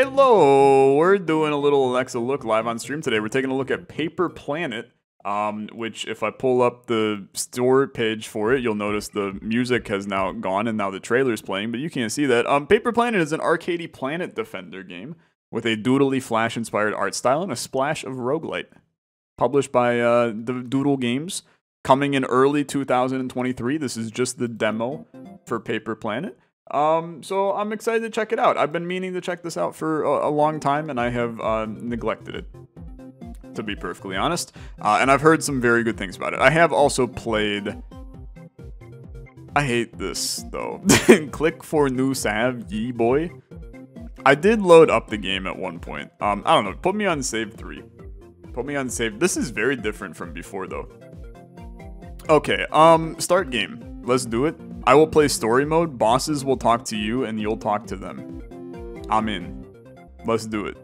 Hello! We're doing a little Alexa look live on stream today. We're taking a look at Paper Planet, which if I pull up the store page for it, you'll notice the music has now gone and now the trailer's playing, but you can't see that. Paper Planet is an arcadey planet defender game with a doodly Flash-inspired art style and a splash of roguelite. Published by the Doodle Games. Coming in early 2023, this is just the demo for Paper Planet. So I'm excited to check it out. I've been meaning to check this out for a long time, and I have neglected it, to be perfectly honest. And I've heard some very good things about it. I have also played... I hate this, though. Click for new Sav, ye boy. I did load up the game at one point. I don't know, put me on save 3. Put me on save... This is very different from before, though. Okay, start game. Let's do it. I will play story mode, bosses will talk to you, and you'll talk to them. I'm in. Let's do it.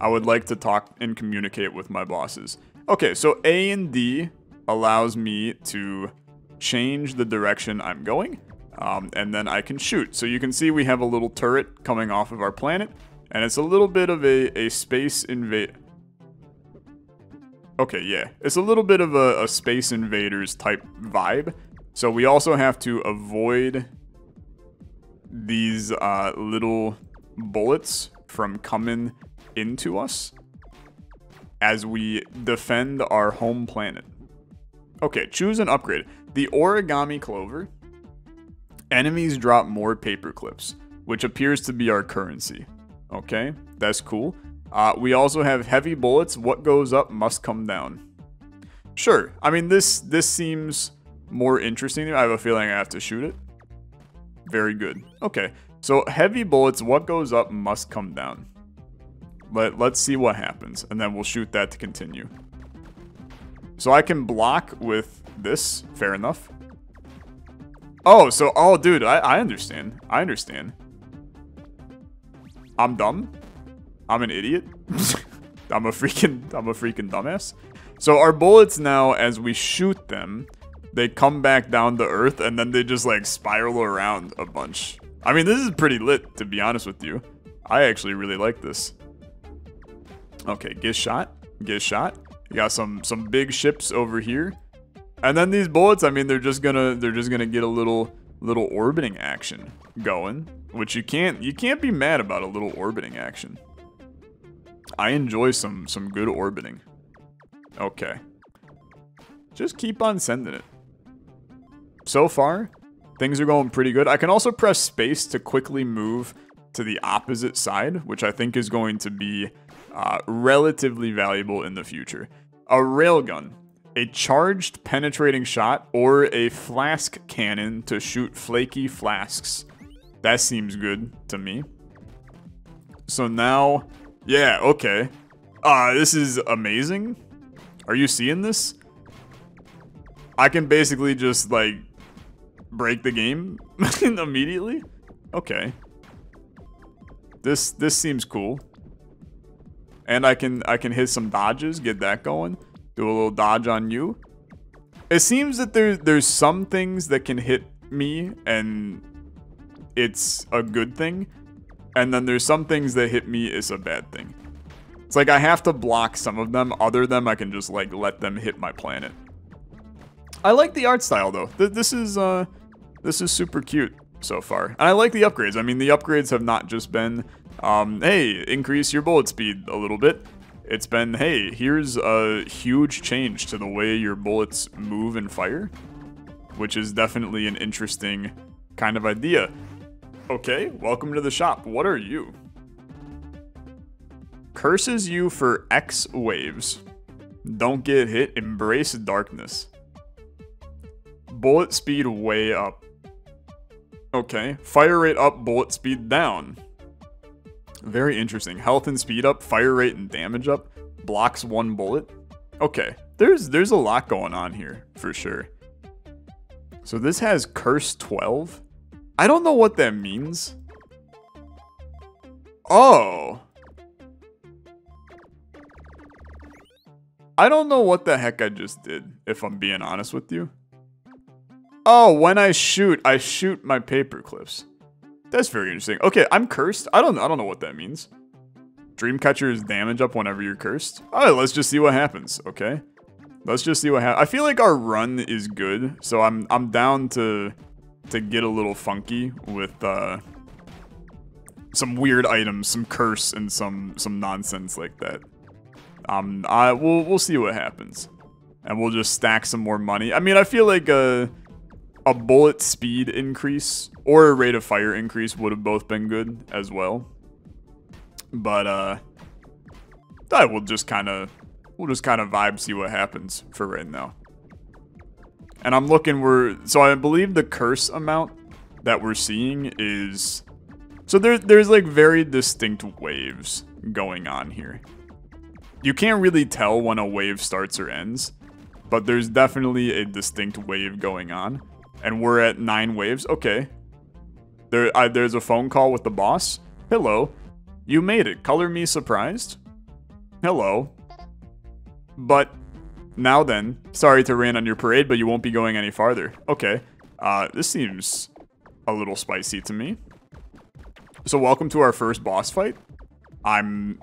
I would like to talk and communicate with my bosses. Okay, so A and D allows me to change the direction I'm going, and then I can shoot. So you can see we have a little turret coming off of our planet, and it's a little bit of a space invade. Okay, yeah. It's a little bit of a Space Invaders type vibe. So we also have to avoid these little bullets from coming into us as we defend our home planet. Okay, choose an upgrade. The Origami Clover. Enemies drop more paper clips, which appears to be our currency. Okay, that's cool. We also have heavy bullets. What goes up must come down. Sure. I mean, this seems more interesting. I have a feeling I have to shoot it. Very good. Okay. So heavy bullets. What goes up must come down. Let's see what happens. And then we'll shoot that to continue. So I can block with this. Fair enough. Oh, so... Oh, dude. I understand. I understand. I'm dumb. I'm an idiot. I'm a freaking dumbass. So our bullets now, as we shoot them, they come back down to earth and then they just like spiral around a bunch. I mean, this is pretty lit, to be honest with you. I actually really like this. Okay, get shot. Get shot. You got some big ships over here. And then these bullets, I mean, they're just gonna get a little orbiting action going, which you can't be mad about a little orbiting action. I enjoy some good orbiting. Okay. Just keep on sending it. So far, things are going pretty good. I can also press space to quickly move to the opposite side, which I think is going to be relatively valuable in the future. A railgun, a charged penetrating shot, or a flask cannon to shoot flaky flasks. That seems good to me. So now... Yeah, okay. This is amazing. Are you seeing this? I can basically just, like, break the game immediately? Okay. This seems cool. And I can hit some dodges, get that going. Do a little dodge on you. It seems that there's some things that can hit me, and it's a good thing. And then there's some things that hit me is a bad thing. It's like I have to block some of them. Other than I can just like let them hit my planet. I like the art style though. This is super cute so far. And I like the upgrades. I mean, the upgrades have not just been, hey, increase your bullet speed a little bit. It's been, hey, here's a huge change to the way your bullets move and fire, which is definitely an interesting kind of idea. Okay, welcome to the shop. What are you? Curses you for X waves. Don't get hit. Embrace darkness. Bullet speed way up. Okay, fire rate up, bullet speed down. Very interesting. Health and speed up, fire rate and damage up. Blocks one bullet. Okay, there's a lot going on here for sure. So this has curse 12. I don't know what that means. Oh. I don't know what the heck I just did, if I'm being honest with you. Oh, when I shoot my paper clips. That's very interesting. Okay, I'm cursed. I don't know what that means. Dreamcatcher's damage up whenever you're cursed. Alright, let's just see what happens, okay? Let's just see what happens. I feel like our run is good, so I'm down to get a little funky with some weird items, some curse, and some nonsense like that. We'll see what happens. And we'll just stack some more money. I mean, I feel like a bullet speed increase or a rate of fire increase would have both been good as well. But I will just kind of vibe, see what happens for right now. And I'm looking, so I believe the curse amount that we're seeing is, so there's like very distinct waves going on here. You can't really tell when a wave starts or ends, but there's definitely a distinct wave going on. And we're at 9 waves. Okay. There's a phone call with the boss. Hello. You made it. Color me surprised. Hello. But now then, sorry to rain on your parade, but you won't be going any farther. Okay. This seems a little spicy to me. So welcome to our first boss fight. I'm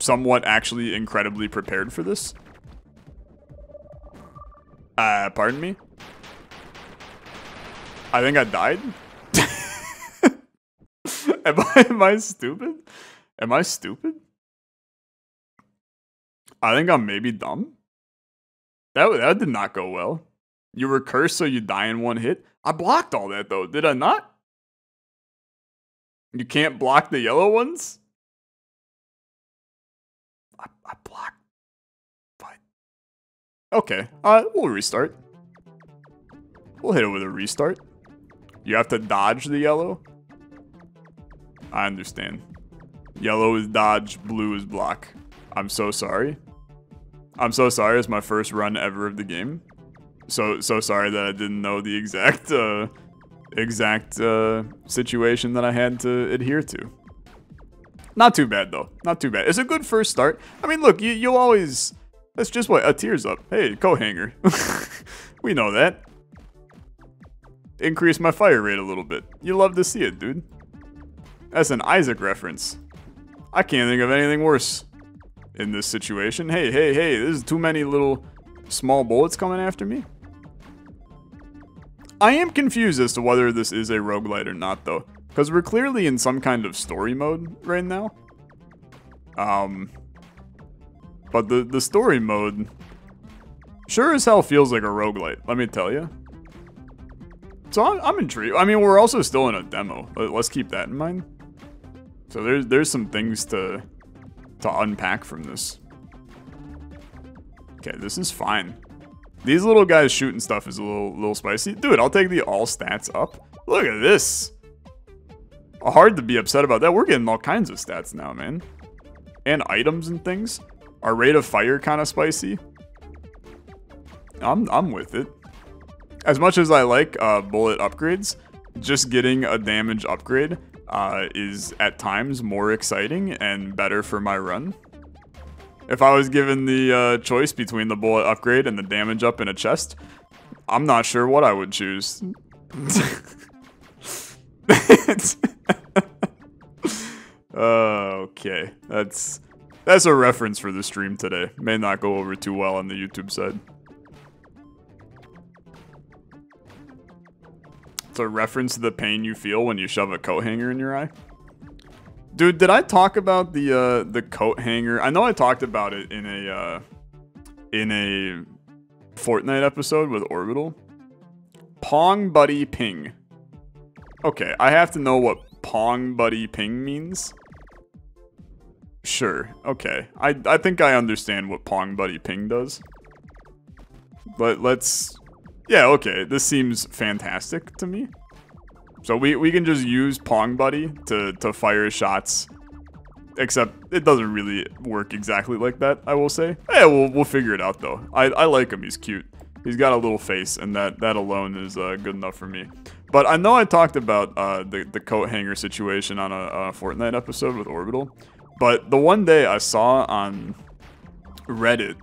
somewhat actually incredibly prepared for this. Pardon me? I think I died? Am I stupid? Am I stupid? I think I'm maybe dumb. That did not go well. You were cursed, so you die in one hit. I blocked all that though, did I not? You can't block the yellow ones? I blocked. Okay, we'll restart. We'll hit it with a restart. You have to dodge the yellow. I understand. Yellow is dodge, blue is block. I'm so sorry. I'm so sorry. It's my first run ever of the game. So sorry that I didn't know the exact situation that I had to adhere to. Not too bad though. Not too bad. It's a good first start. I mean, look, you'll always. That's just what a tear's up. Hey, coat hanger. We know that. Increase my fire rate a little bit. You love to see it, dude. That's an Isaac reference. I can't think of anything worse in this situation. Hey, hey, hey, there's too many little small bullets coming after me. I am confused as to whether this is a roguelite or not, though. Because we're clearly in some kind of story mode right now. But the story mode sure as hell feels like a roguelite, let me tell you. So I'm intrigued. I mean, we're also still in a demo. Let's keep that in mind. So there's some things to unpack from this. Okay, this is fine. These little guys shooting stuff is a little spicy. Dude, I'll take the all stats up. Look at this. Hard to be upset about that. We're getting all kinds of stats now, man. And items and things. Our rate of fire kind of spicy. I'm with it. As much as I like bullet upgrades, just getting a damage upgrade is at times more exciting and better for my run. If I was given the choice between the bullet upgrade and the damage up in a chest, I'm not sure what I would choose. Okay, that's a reference for the stream today. May not go over too well on the YouTube side. It's a reference to the pain you feel when you shove a coat hanger in your eye. Dude, did I talk about the coat hanger? I know I talked about it in a Fortnite episode with Orbital. Pong Buddy Ping. Okay, I have to know what Pong Buddy Ping means. Sure, okay. I think I understand what Pong Buddy Ping does. But let's... Yeah, okay, this seems fantastic to me. So we can just use Pong Buddy to fire shots. Except it doesn't really work exactly like that, I will say. Yeah, we'll figure it out, though. I like him, he's cute. He's got a little face, and that alone is good enough for me. But I know I talked about the coat hanger situation on a Fortnite episode with Orbital. But the one day I saw on Reddit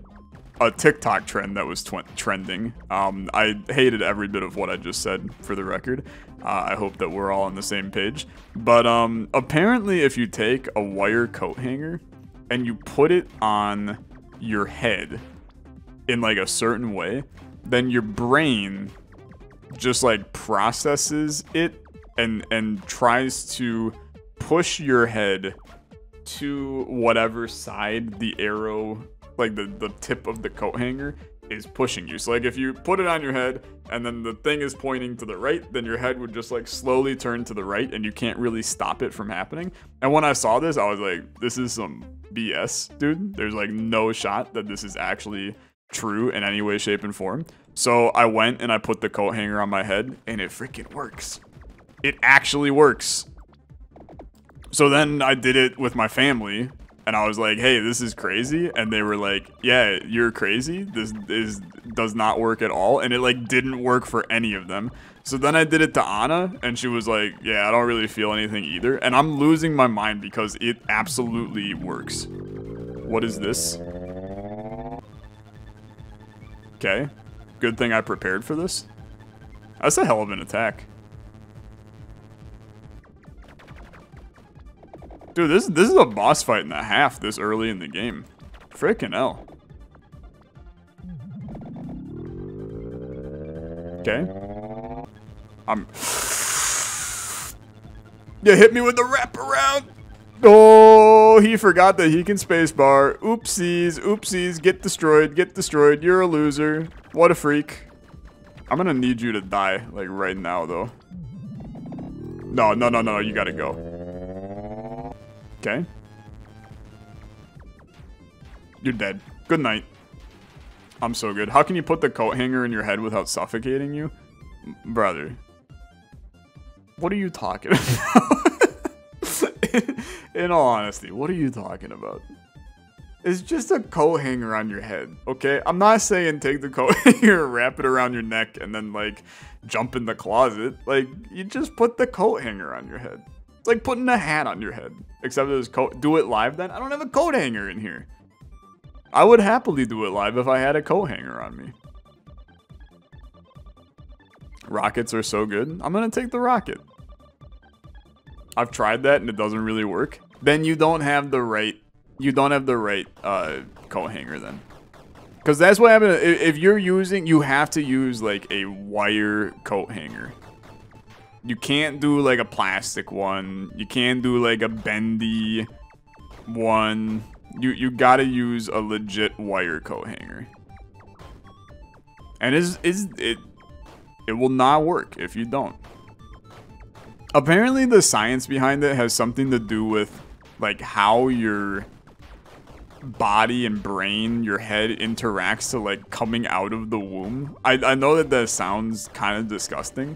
a TikTok trend that was trending. I hated every bit of what I just said, for the record. I hope that we're all on the same page. But apparently if you take a wire coat hanger and you put it on your head in like a certain way, then your brain just like processes it and tries to push your head to whatever side the arrow, like the tip of the coat hanger is pushing you. So like if you put it on your head and then the thing is pointing to the right, then your head would just like slowly turn to the right and you can't really stop it from happening. And when I saw this, I was like, this is some BS, dude. There's like no shot that this is actually true in any way, shape, and form. So I went and I put the coat hanger on my head and it freaking works. It actually works. So then I did it with my family and I was like, hey, this is crazy. And they were like, yeah, you're crazy. This does not work at all. And it like didn't work for any of them. So then I did it to Anna and she was like, yeah, I don't really feel anything either. And I'm losing my mind because it absolutely works. What is this? Okay. Good thing I prepared for this. That's a hell of an attack. Dude, this is a boss fight and a half this early in the game. Frickin' hell. Okay. You hit me with the wraparound! Oh, he forgot that he can spacebar. Oopsies, oopsies, get destroyed, you're a loser. What a freak. I'm gonna need you to die, like, right now, though. No, no, no, no, you gotta go. Okay. You're dead. Good night. I'm so good. How can you put the coat hanger in your head without suffocating you? Brother. What are you talking about? In all honesty, what are you talking about? It's just a coat hanger on your head, okay? I'm not saying take the coat hanger, wrap it around your neck, and then, like, jump in the closet. Like, you just put the coat hanger on your head. It's like putting a hat on your head, except it was coat. Do it live then? I don't have a coat hanger in here. I would happily do it live if I had a coat hanger on me. Rockets are so good. I'm gonna take the rocket. I've tried that and it doesn't really work. Then you don't have the right. You don't have the right coat hanger then, because that's what happened. If you're using, you have to use like a wire coat hanger. You can't do like a plastic one. You can't do like a bendy one. You gotta use a legit wire coat hanger. And it will not work if you don't. Apparently the science behind it has something to do with like how your body and brain, your head interacts to like coming out of the womb. I know that that sounds kind of disgusting,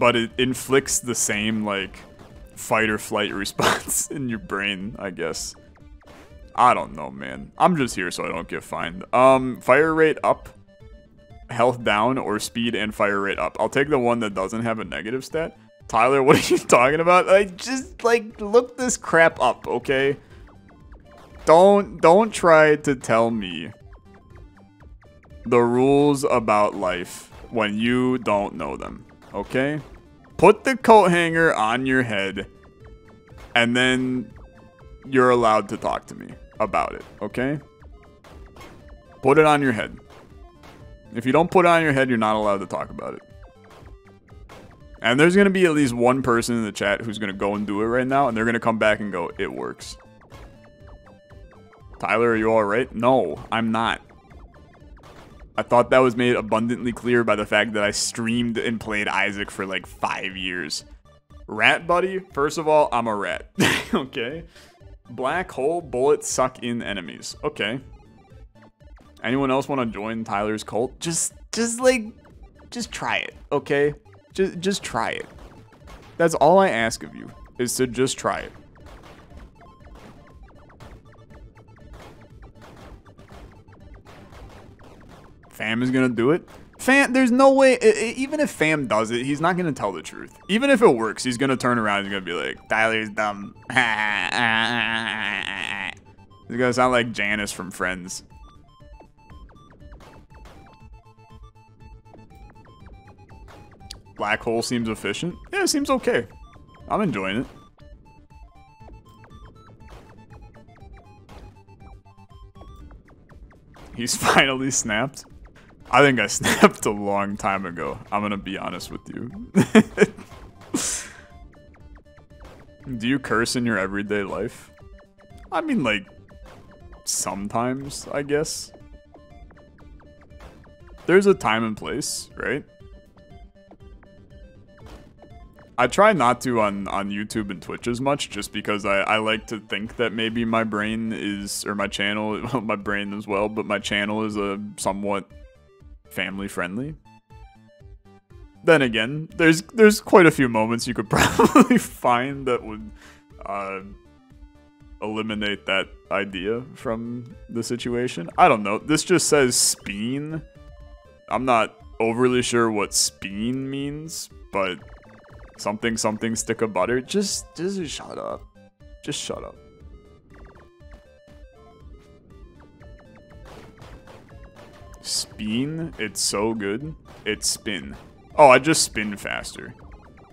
but it inflicts the same, like, fight or flight response in your brain, I guess. I don't know, man. I'm just here so I don't get fined. Fire rate up, health down, or speed and fire rate up. I'll take the one that doesn't have a negative stat. Tyler, what are you talking about? I just, like, look this crap up, okay? Don't try to tell me the rules about life when you don't know them. Okay, put the coat hanger on your head and then you're allowed to talk to me about it. Okay, put it on your head. If you don't put it on your head, you're not allowed to talk about it. And there's gonna be at least one person in the chat who's gonna go and do it right now, and they're gonna come back and go, it works. Tyler, are you all right? No, I'm not. I thought that was made abundantly clear by the fact that I streamed and played Isaac for like 5 years. Rat buddy? First of all, I'm a rat. Okay. Black hole bullets suck in enemies. Okay. Anyone else want to join Tyler's cult? Just try it, okay? Just try it. That's all I ask of you, is to just try it. Fam is gonna do it. Fam, there's no way. Even if Fam does it, he's not gonna tell the truth. Even if it works, he's gonna turn around and he's gonna be like, Tyler's dumb. He's gonna sound like Janice from Friends. Black hole seems efficient. Yeah, it seems okay. I'm enjoying it. He's finally snapped. I think I snapped a long time ago. I'm gonna be honest with you. Do you curse in your everyday life? I mean, like, sometimes, I guess. There's a time and place, right? I try not to on YouTube and Twitch as much, just because I like to think that maybe my brain is, or my channel, my brain as well, but my channel is a somewhat family friendly. Then again, there's quite a few moments you could probably find that would eliminate that idea from the situation. I don't know. This just says speen. I'm not overly sure what speen means, but something something stick of butter. Just shut up. Just shut up. Speen, it's so good. It's spin. Oh, I just spin faster.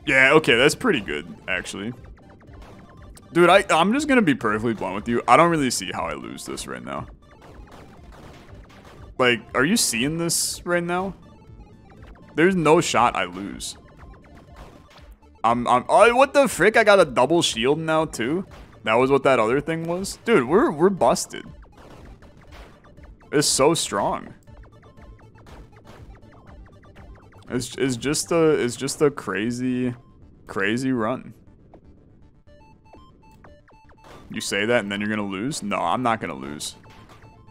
Yeah, okay, that's pretty good, actually. Dude, I'm just gonna be perfectly blunt with you. I don't really see how I lose this right now. Like, are you seeing this right now? There's no shot I lose. Oh, what the frick? I got a double shield now, too? That was what that other thing was? Dude, we're busted. It's so strong. It's just a crazy run. You say that and then you're gonna lose? No, I'm not gonna lose.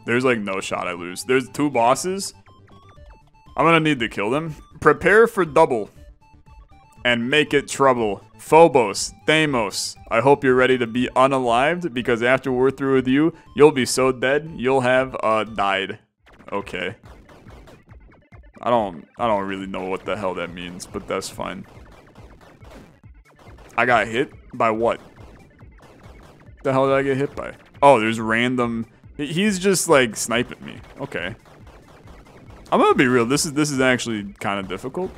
There's like no shot I lose. There's two bosses. I'm gonna need to kill them. Prepare for double and make it trouble. Phobos, Deimos, I hope you're ready to be unalived, because after we're through with you, you'll be so dead, you'll have died. Okay. I don't really know what the hell that means, but that's fine. I got hit by what? The hell did I get hit by? Oh, there's random. He's just like sniping me. Okay. I'm gonna be real. This is actually kind of difficult.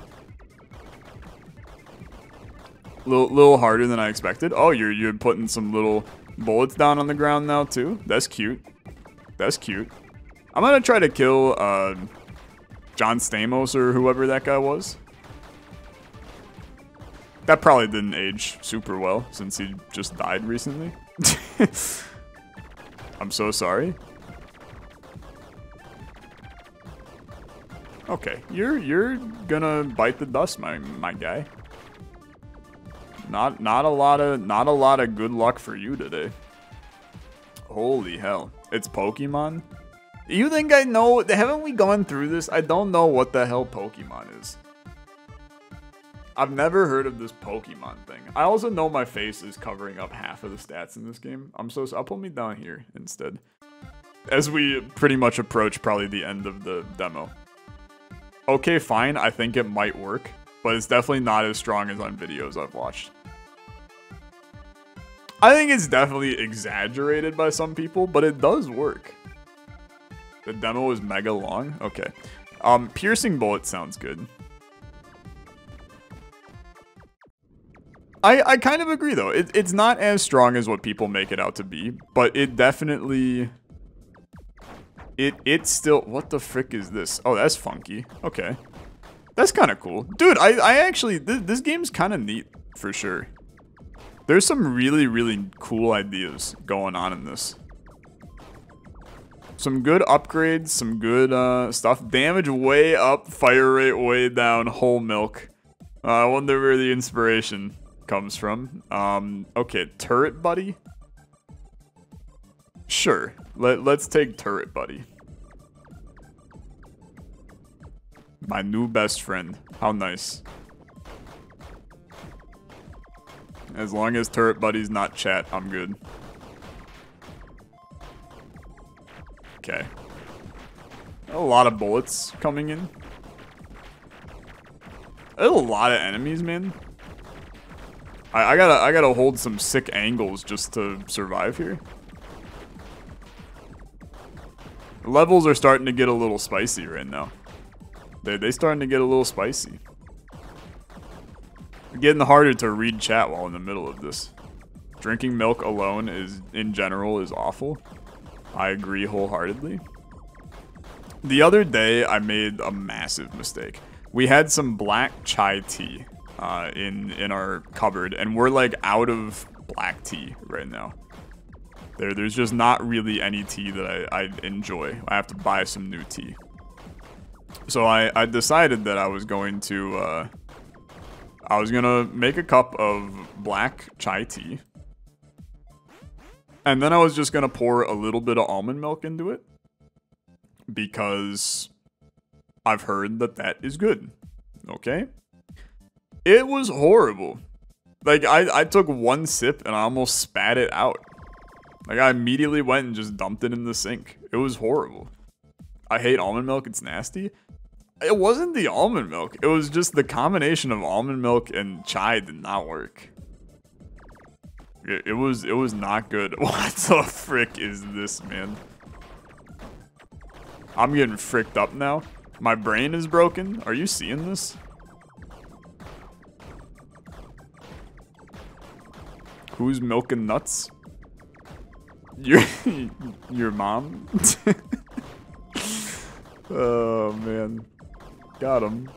Little harder than I expected. Oh, you're putting some little bullets down on the ground now too. That's cute. That's cute. I'm gonna try to kill. John Stamos or whoever that guy was. That probably didn't age super well since he just died recently. I'm so sorry. Okay, you're gonna bite the dust, my guy. Not a lot of good luck for you today. Holy hell. It's Pokemon? You think I know? Haven't we gone through this? I don't know what the hell Pokemon is. I've never heard of this Pokemon thing. I also know my face is covering up half of the stats in this game. I'm so sorry. I'll put me down here instead. As we pretty much approach probably the end of the demo. Okay, fine. I think it might work. But it's definitely not as strong as on videos I've watched. I think it's definitely exaggerated by some people, but it does work. The demo is mega long? Okay. Piercing bullet sounds good. I kind of agree, though. It's not as strong as what people make it out to be, but it definitely... It's still... What the frick is this? Oh, that's funky. Okay. That's kind of cool. Dude, I actually... This game's kind of neat, for sure. There's some really, really cool ideas going on in this. Some good upgrades, some good stuff. Damage way up, fire rate way down, whole milk. I wonder where the inspiration comes from. Okay, turret buddy? Sure, let's take turret buddy. My new best friend, how nice. As long as turret buddy's not chat, I'm good. Okay. A lot of bullets coming in. There's a lot of enemies, man. I gotta hold some sick angles just to survive here. Levels are starting to get a little spicy right now. They starting to get a little spicy. Getting harder to read chat while in the middle of this. Drinking milk alone is, in general, is awful. I agree wholeheartedly. The other day, I made a massive mistake. We had some black chai tea in our cupboard, and we're like out of black tea right now. There's just not really any tea that I enjoy. I have to buy some new tea. So I decided that I was going to make a cup of black chai tea. And then I was just gonna pour a little bit of almond milk into it, because I've heard that that is good. Okay? It was horrible. Like, I took one sip and I almost spat it out. Like, I immediately went and just dumped it in the sink. It was horrible. I hate almond milk. It's nasty. It wasn't the almond milk. It was just the combination of almond milk and chai did not work. It was not good. What the frick is this, man? I'm getting fricked up now. My brain is broken. Are you seeing this? Who's milking nuts? Your mom? Oh, man. Got him.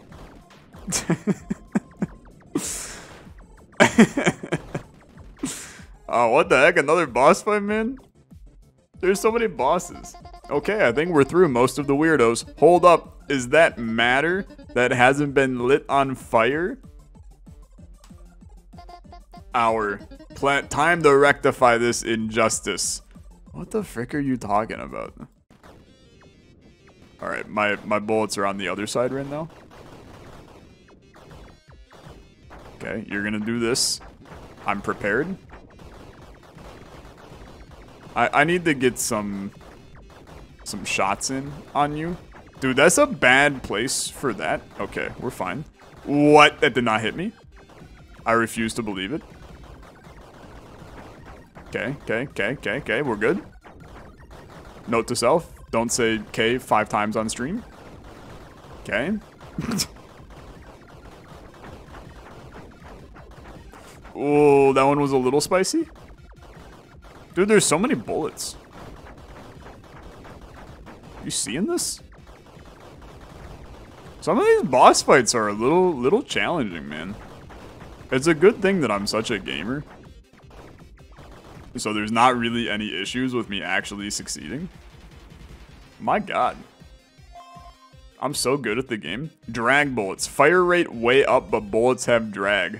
Oh, what the heck? Another boss fight, man? There's so many bosses. Okay, I think we're through most of the weirdos. Hold up. Is that matter that hasn't been lit on fire? Our plant. Time to rectify this injustice. What the frick are you talking about? Alright, my bullets are on the other side right now. Okay, you're gonna do this. I'm prepared. I need to get some shots in on you. Dude, that's a bad place for that. Okay, we're fine. What? That did not hit me? I refuse to believe it. Okay, we're good. Note to self. Don't say K 5 times on stream. Okay. Oh, that one was a little spicy. Dude, there's so many bullets. You seeing this? Some of these boss fights are a little challenging, man. It's a good thing that I'm such a gamer. So there's not really any issues with me actually succeeding. My god. I'm so good at the game. Drag bullets. Fire rate way up, but bullets have drag.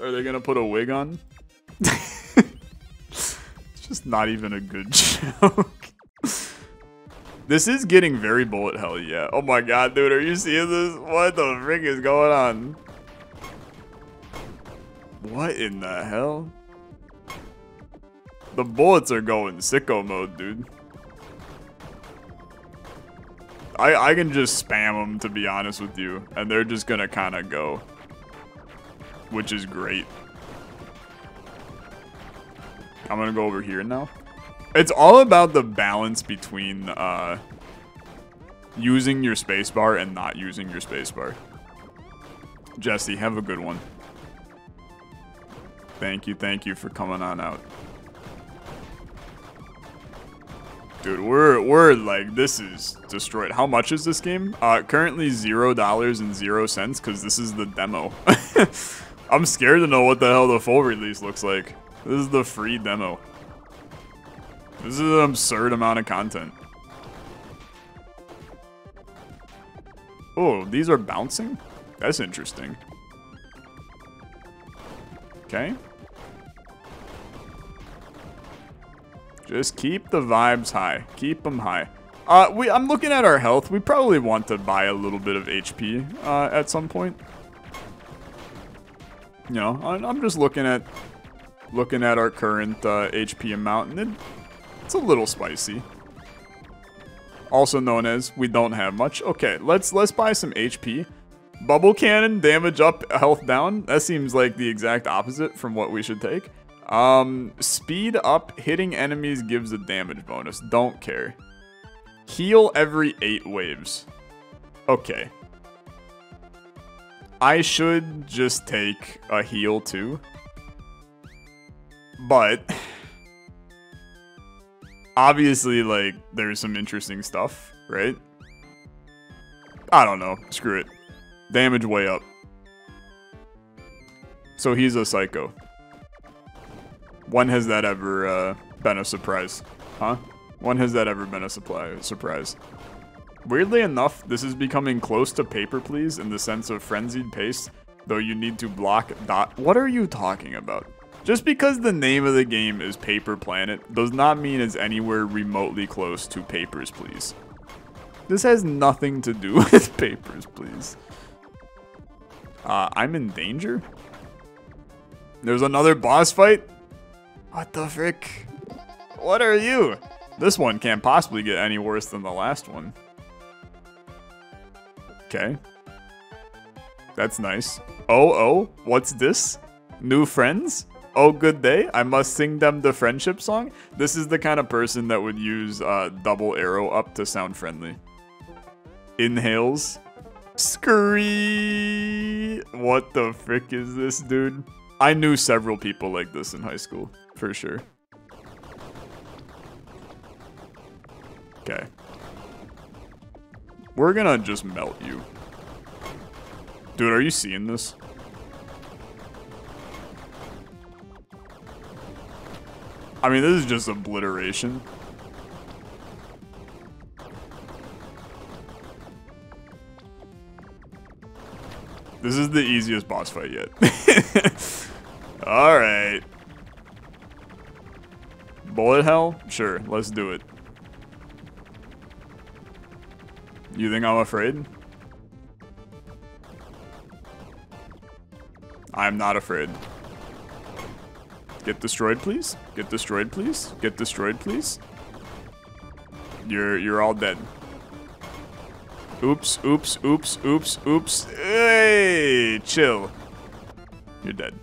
Are they gonna put a wig on? It's just not even a good joke. This is getting very bullet hell, yeah. Oh my god, dude, are you seeing this? What the frick is going on? What in the hell? The bullets are going sicko mode, dude. I can just spam them, to be honest with you, and they're just gonna kinda go, which is great. I'm gonna go over here now. It's all about the balance between using your spacebar and not using your spacebar. Jesse, have a good one. Thank you for coming on out. Dude, we're like, this is destroyed. How much is this game? Currently $0.00, because this is the demo. I'm scared to know what the hell the full release looks like. This is the free demo. This is an absurd amount of content. Oh, these are bouncing? That's interesting. Okay. Just keep the vibes high. Keep them high. I'm looking at our health. We probably want to buy a little bit of HP at some point. You know, I'm just looking at our current HP amount, and it's a little spicy. Also known as we don't have much. Okay, let's buy some HP. Bubble cannon, damage up, health down. That seems like the exact opposite from what we should take. Speed up, hitting enemies gives a damage bonus. Don't care. Heal every 8 waves. Okay. I should just take a heal too. But obviously, like, there's some interesting stuff, right? I don't know. Screw it. Damage way up. So he's a psycho. When has that ever been a surprise? Huh? When has that ever been a surprise? Weirdly enough, this is becoming close to Paper Please in the sense of frenzied pace, though you need to block dot. What are you talking about? Just because the name of the game is Paper Planet does not mean it's anywhere remotely close to Papers, Please. This has nothing to do with Papers, Please. I'm in danger? There's another boss fight? What the frick? What are you? This one can't possibly get any worse than the last one. Okay. That's nice. Oh, what's this? New friends? Oh, good day. I must sing them the friendship song. This is the kind of person that would use double arrow up to sound friendly. Inhales. Scree. What the frick is this, dude? I knew several people like this in high school, for sure. Okay. We're gonna just melt you. Dude, are you seeing this? I mean, this is just obliteration. This is the easiest boss fight yet. Alright. Bullet hell? Sure, let's do it. You think I'm afraid? I'm not afraid. Get destroyed, please. Get destroyed, please. Get destroyed, please. You're all dead. Oops, oops, oops, oops, oops. Hey, chill. You're dead.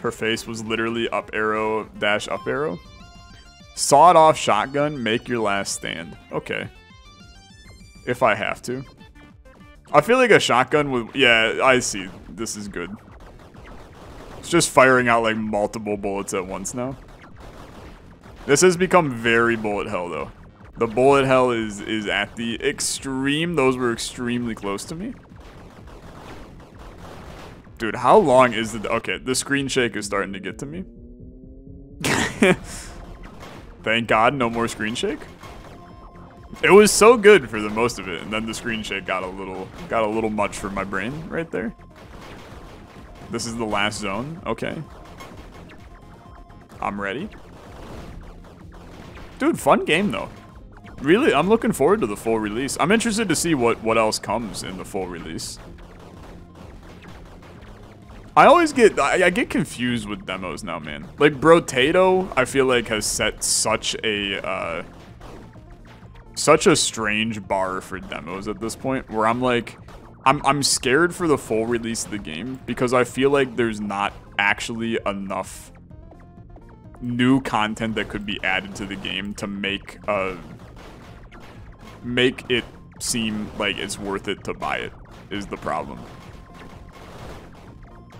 Her face was literally up arrow, dash up arrow. Sawed off shotgun, make your last stand. Okay. If I have to. I feel like a shotgun would, yeah, I see. This is good. It's just firing out like multiple bullets at once now. This has become very bullet hell though. The bullet hell is at the extreme. Those were extremely close to me. Dude, how long is the... Okay, the screen shake is starting to get to me. Thank God, no more screen shake. It was so good for the most of it, and then the screen shake got a little much for my brain right there. This is the last zone. Okay. I'm ready. Dude, fun game though. Really, I'm looking forward to the full release. I'm interested to see what else comes in the full release. I always get... I get confused with demos now, man. Like, Brotato, I feel like, has set such a strange bar for demos at this point, where I'm like... I'm scared for the full release of the game because I feel like there's not actually enough new content that could be added to the game to make it seem like it's worth it to buy it, is the problem.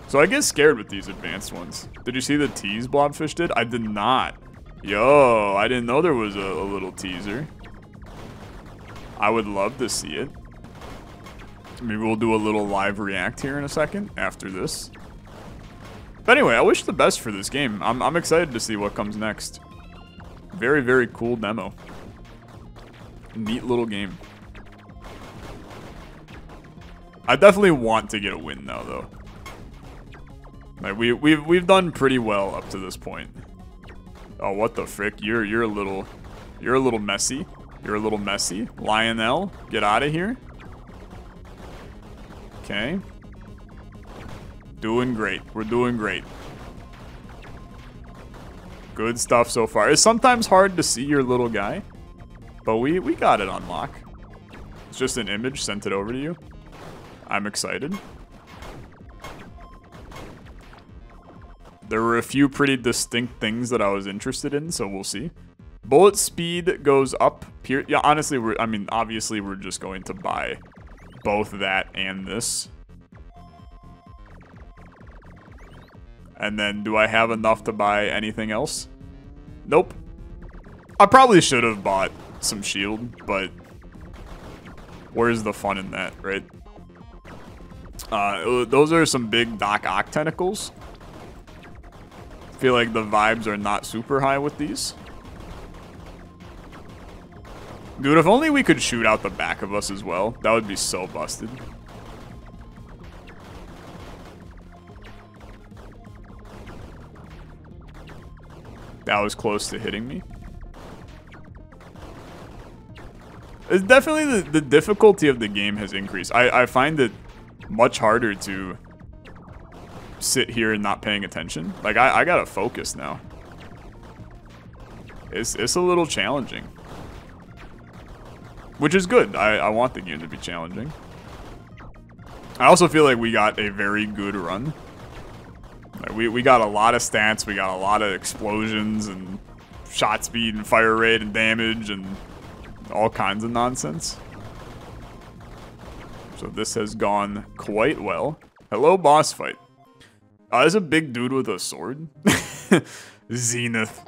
So I get scared with these advanced ones. Did you see the tease Blobfish did? I did not. Yo, I didn't know there was a little teaser. I would love to see it. Maybe we'll do a little live react here in a second after this. But anyway, I wish the best for this game. I'm excited to see what comes next. Very, very cool demo. Neat little game. I definitely want to get a win now, though. Like we've done pretty well up to this point. Oh, what the frick? You're a little messy. You're a little messy. Lionel, get out of here. Okay. Doing great. We're doing great. Good stuff so far. It's sometimes hard to see your little guy, but we got it on lock. It's just an image. Sent it over to you. I'm excited. There were a few pretty distinct things that I was interested in, so we'll see. Bullet speed goes up. Yeah, honestly, obviously we're just going to buy both that and this. And then, do I have enough to buy anything else? Nope. I probably should have bought some shield, but where's the fun in that, right? Those are some big Doc Ock tentacles. I feel like the vibes are not super high with these. Dude, if only we could shoot out the back of us as well. That would be so busted. That was close to hitting me. It's definitely the difficulty of the game has increased. I find it much harder to sit here and not paying attention. Like, I gotta focus now. It's a little challenging. Which is good. I want the game to be challenging. I also feel like we got a very good run. Like we got a lot of stats, we got a lot of explosions, and shot speed, and fire rate, and damage, and all kinds of nonsense. So this has gone quite well. Hello, boss fight. There's a big dude with a sword. Zenith.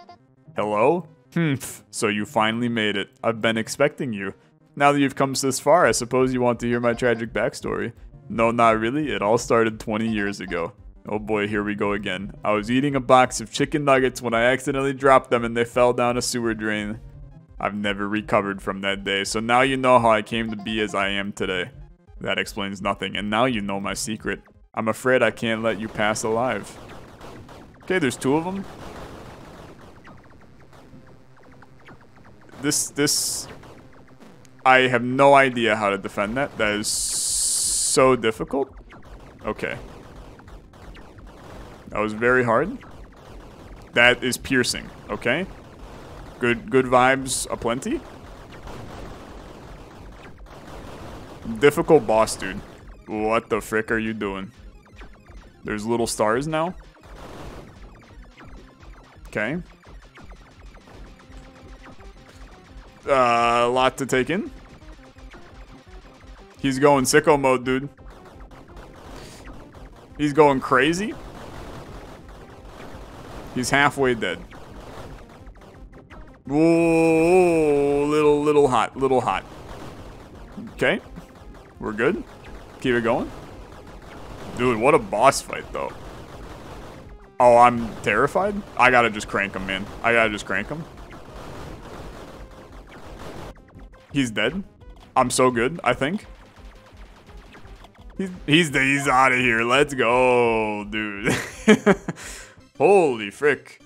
Hello? Hmph. So you finally made it. I've been expecting you. Now that you've come this far, I suppose you want to hear my tragic backstory. No, not really. It all started 20 years ago. Oh boy, here we go again. I was eating a box of chicken nuggets when I accidentally dropped them and they fell down a sewer drain. I've never recovered from that day, so now you know how I came to be as I am today. That explains nothing, and now you know my secret. I'm afraid I can't let you pass alive. Okay, there's two of them. This... I have no idea how to defend that. That is so difficult. Okay. That was very hard. That is piercing. Okay. Good vibes aplenty. Difficult boss, dude. What the frick are you doing? There's little stars now. Okay. A lot to take in. He's going sicko mode, dude. He's going crazy. He's halfway dead. Whoa, little hot, little hot. Okay, we're good. Keep it going. Dude, what a boss fight, though. Oh, I'm terrified. I gotta just crank him, man. I gotta just crank him. He's dead. I'm so good, I think. He's out of here. Let's go, dude. Holy frick.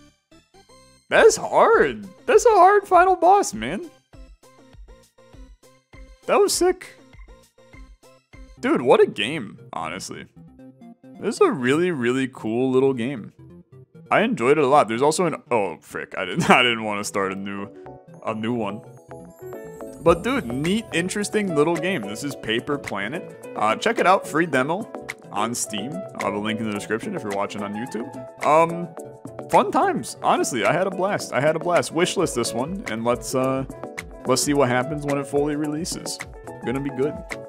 That's hard. That's a hard final boss, man. That was sick. Dude, what a game, honestly. This is a really, really cool little game. I enjoyed it a lot. There's also an... Oh, frick. I didn't want to start a new one. But dude, neat, interesting little game. This is Paper Planet. Check it out. Free demo. On Steam. I'll have a link in the description if you're watching on YouTube. Fun times. Honestly, I had a blast. I had a blast. Wishlist this one, and let's see what happens when it fully releases. Gonna be good.